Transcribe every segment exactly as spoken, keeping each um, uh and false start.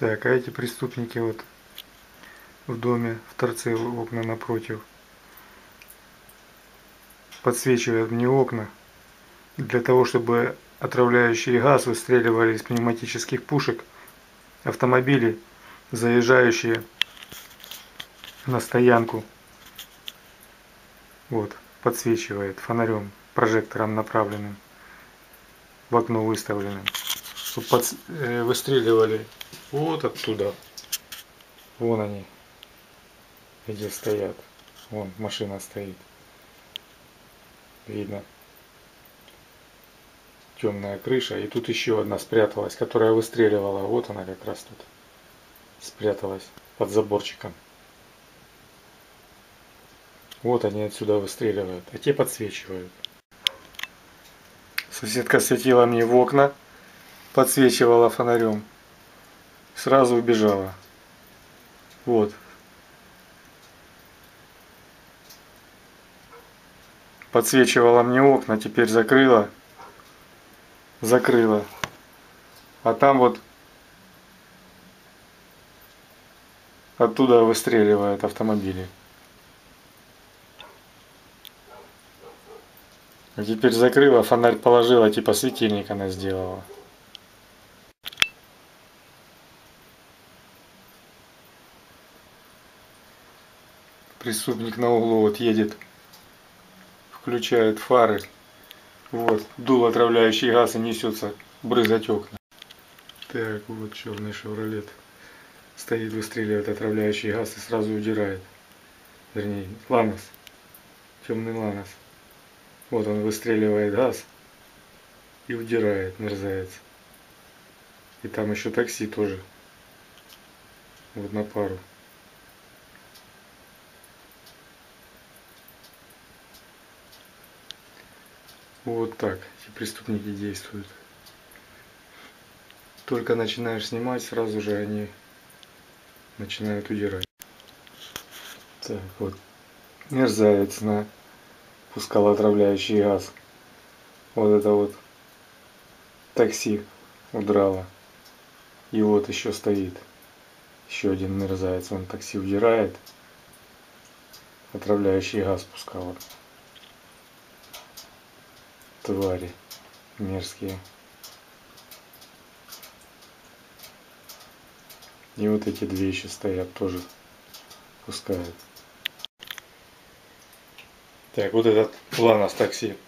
Так, а эти преступники вот в доме, в торце окна напротив, подсвечивают мне окна для того, чтобы отравляющий газ выстреливали из пневматических пушек автомобилей, заезжающие на стоянку. Вот, подсвечивает фонарем, прожектором направленным, в окно выставленным. Под, э, выстреливали вот оттуда. Вон они, где стоят. Вон машина стоит. Видно. Темная крыша. И тут еще одна спряталась, которая выстреливала. Вот она как раз тут спряталась под заборчиком. Вот они отсюда выстреливают, а те подсвечивают. Соседка светила мне в окна, подсвечивала фонарем. Сразу убежала. Вот. Подсвечивала мне окна, теперь закрыла. Закрыла. А там вот оттуда выстреливают автомобили. А теперь закрыла, фонарь положила, типа светильник она сделала. Преступник на углу вот едет, включает фары, вот, дул отравляющий газ и несется брызгать окна. Так, вот черный шевролет стоит, выстреливает отравляющий газ и сразу удирает. Вернее, ланос, темный ланос. Вот он выстреливает газ и удирает, мерзавец. И там еще такси тоже, вот на пару. Вот так эти преступники действуют. Только начинаешь снимать, сразу же они начинают удирать. Так вот, мерзавец на пускал отравляющий газ. Вот это вот такси удрало. И вот еще стоит. Еще один мерзавец. Он такси удирает. Отравляющий газ пускал. Твари мерзкие. И вот эти две еще стоят, тоже пускают. Так, вот этот ланос такси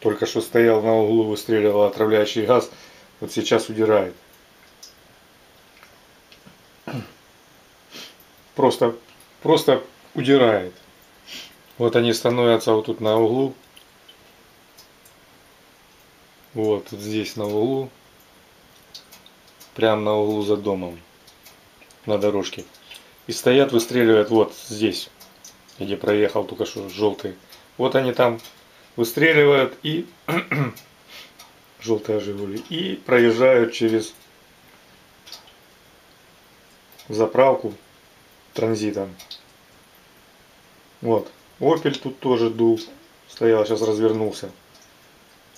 только что стоял на углу, выстреливал отравляющий газ, вот сейчас удирает. Просто, просто удирает. Вот они становятся вот тут на углу. Вот, вот здесь на углу, прям на углу за домом, на дорожке. И стоят, выстреливают вот здесь, где проехал только что желтый. Вот они там выстреливают и желтые «Жигули» и проезжают через заправку транзитом. Вот, «Опель» тут тоже дул, стоял, сейчас развернулся,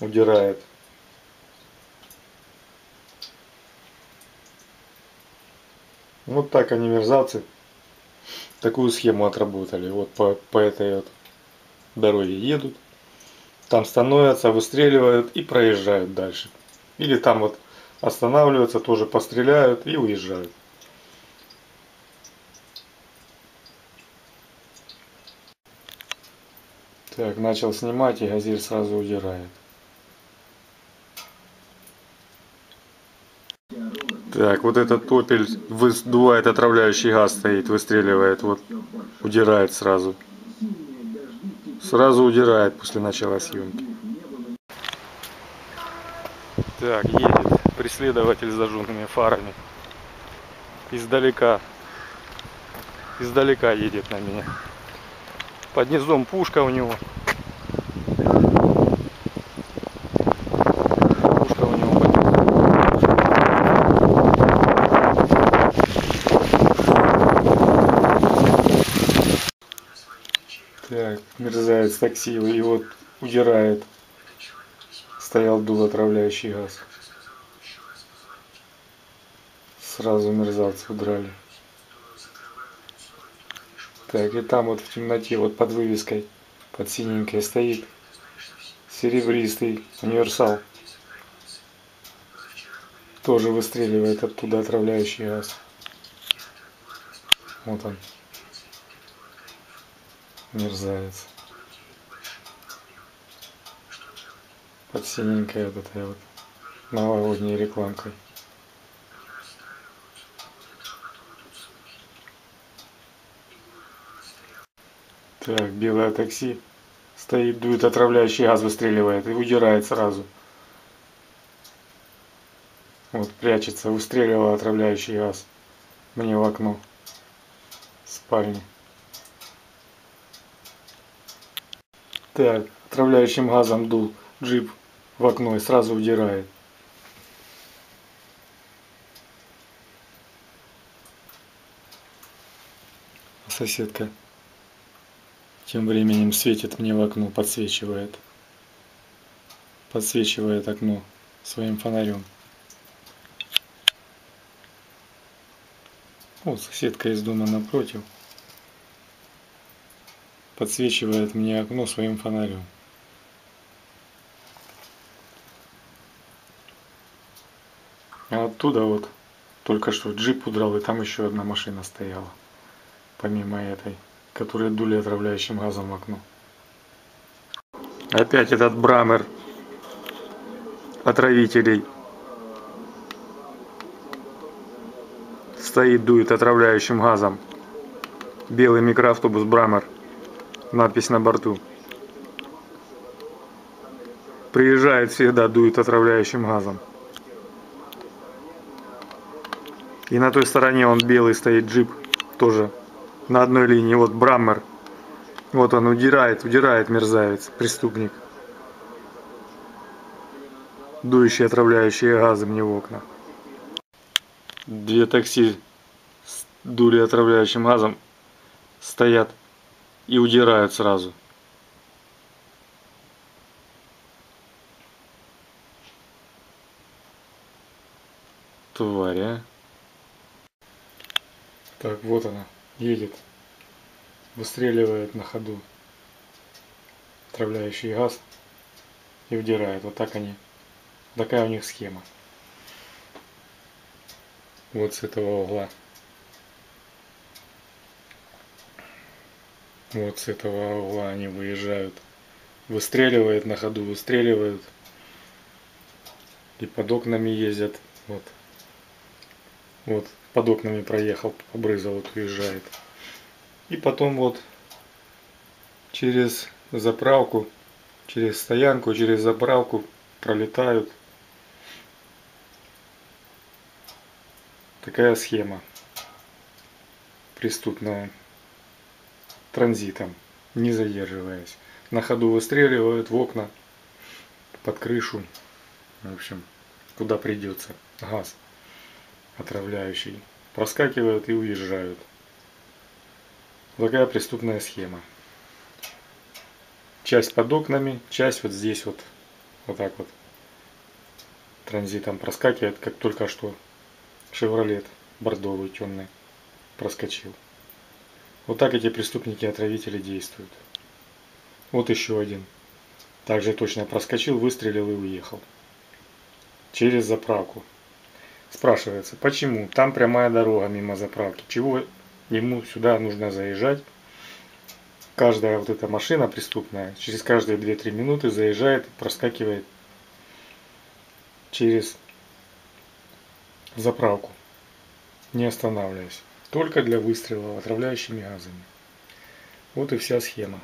удирает. Вот так они, мерзавцы, такую схему отработали. Вот по, по этой вот дороге едут, там становятся, выстреливают и проезжают дальше. Или там вот останавливаются, тоже постреляют и уезжают. Так, начал снимать, и газель сразу удирает. Так, вот этот «Опель» выдувает отравляющий газ, стоит, выстреливает, вот, удирает сразу. Сразу удирает после начала съемки. Так, едет преследователь с зажженными фарами. Издалека. Издалека едет на меня. Под низом пушка у него. Так, мерзавец такси, и вот удирает. Стоял, дул отравляющий газ. сразу мерзавцев брали. Так, и там вот в темноте, вот под вывеской, под синенькой стоит серебристый универсал. Тоже выстреливает оттуда отравляющий газ. Вот он. Мерзавец. Под синенькой вот этой вот новогодней рекламкой. Так, белое такси стоит, дует отравляющий газ, выстреливает и удирает сразу. Вот прячется, выстреливала отравляющий газ мне в окно спальни. Так, отравляющим газом дул джип в окно и сразу удирает. Соседка тем временем светит мне в окно, подсвечивает. Подсвечивает окно своим фонарем. Вот соседка из дома напротив. Подсвечивает мне окно своим фонарем. А оттуда вот только что джип удрал, и там еще одна машина стояла. Помимо этой, которые дули отравляющим газом в окно. Опять этот брамер отравителей стоит, дует отравляющим газом. Белый микроавтобус брамер, надпись на борту. Приезжает всегда, дует отравляющим газом. И на той стороне он белый стоит джип, тоже на одной линии. Вот брамер. Вот он удирает, удирает мерзавец, преступник. Дующие отравляющие газы мне в окна. Две такси с дули отравляющим газом стоят и удирают сразу. Тварь, а? Так, вот она. Едет, выстреливает на ходу отравляющий газ и удирает. Вот так они, такая у них схема. Вот с этого угла. Вот с этого угла они выезжают. Выстреливает на ходу, выстреливают. И под окнами ездят. Вот. Вот. Под окнами проехал, обрызал, вот уезжает. И потом вот через заправку, через стоянку, через заправку пролетают. Такая схема преступная. Транзитом, не задерживаясь. На ходу выстреливают в окна, под крышу. В общем, куда придется. Газ отравляющий. Проскакивают и уезжают. Такая преступная схема. Часть под окнами, часть вот здесь вот. Вот так вот. Транзитом проскакивает, как только что шевролет бордовый темный проскочил. Вот так эти преступники-отравители действуют. Вот еще один. Также точно проскочил, выстрелил и уехал. Через заправку. Спрашивается, почему? Там прямая дорога мимо заправки. Чего ему сюда нужно заезжать? Каждая вот эта машина преступная через каждые две-три минуты заезжает и проскакивает через заправку, не останавливаясь. Только для выстрела отравляющими газами. Вот и вся схема.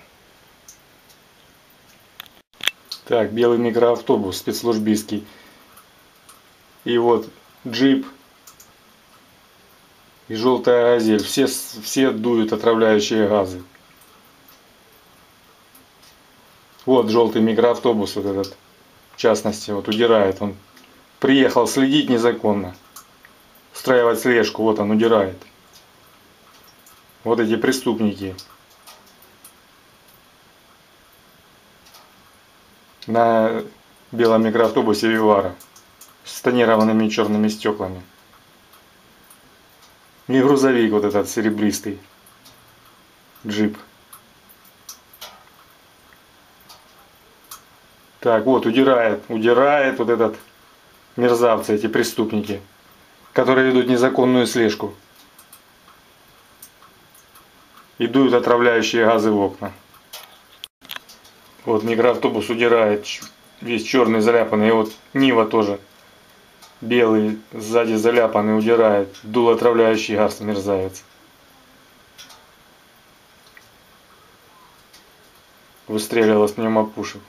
Так, белый микроавтобус спецслужбистский. И вот джип и желтая газель, все, все дуют отравляющие газы. Вот желтый микроавтобус, вот этот, в частности, вот удирает. Он приехал следить незаконно, устраивать слежку, вот он удирает. Вот эти преступники. На белом микроавтобусе Вивара. С тонированными черными стеклами. Мне грузовик вот этот серебристый. Джип. Так, вот удирает, удирает вот этот мерзавцы, эти преступники, которые ведут незаконную слежку. И дуют отравляющие газы в окна. Вот микроавтобус удирает, весь черный заляпанный. И вот Нива тоже белый, сзади заляпанный, удирает. Дул отравляющий газ, мерзавец. Выстреливала с пневмопушек.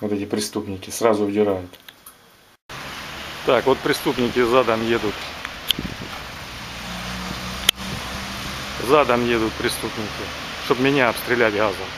Вот эти преступники сразу удирают. Так, вот преступники задом едут. Задом едут преступники, чтобы меня обстрелять газом.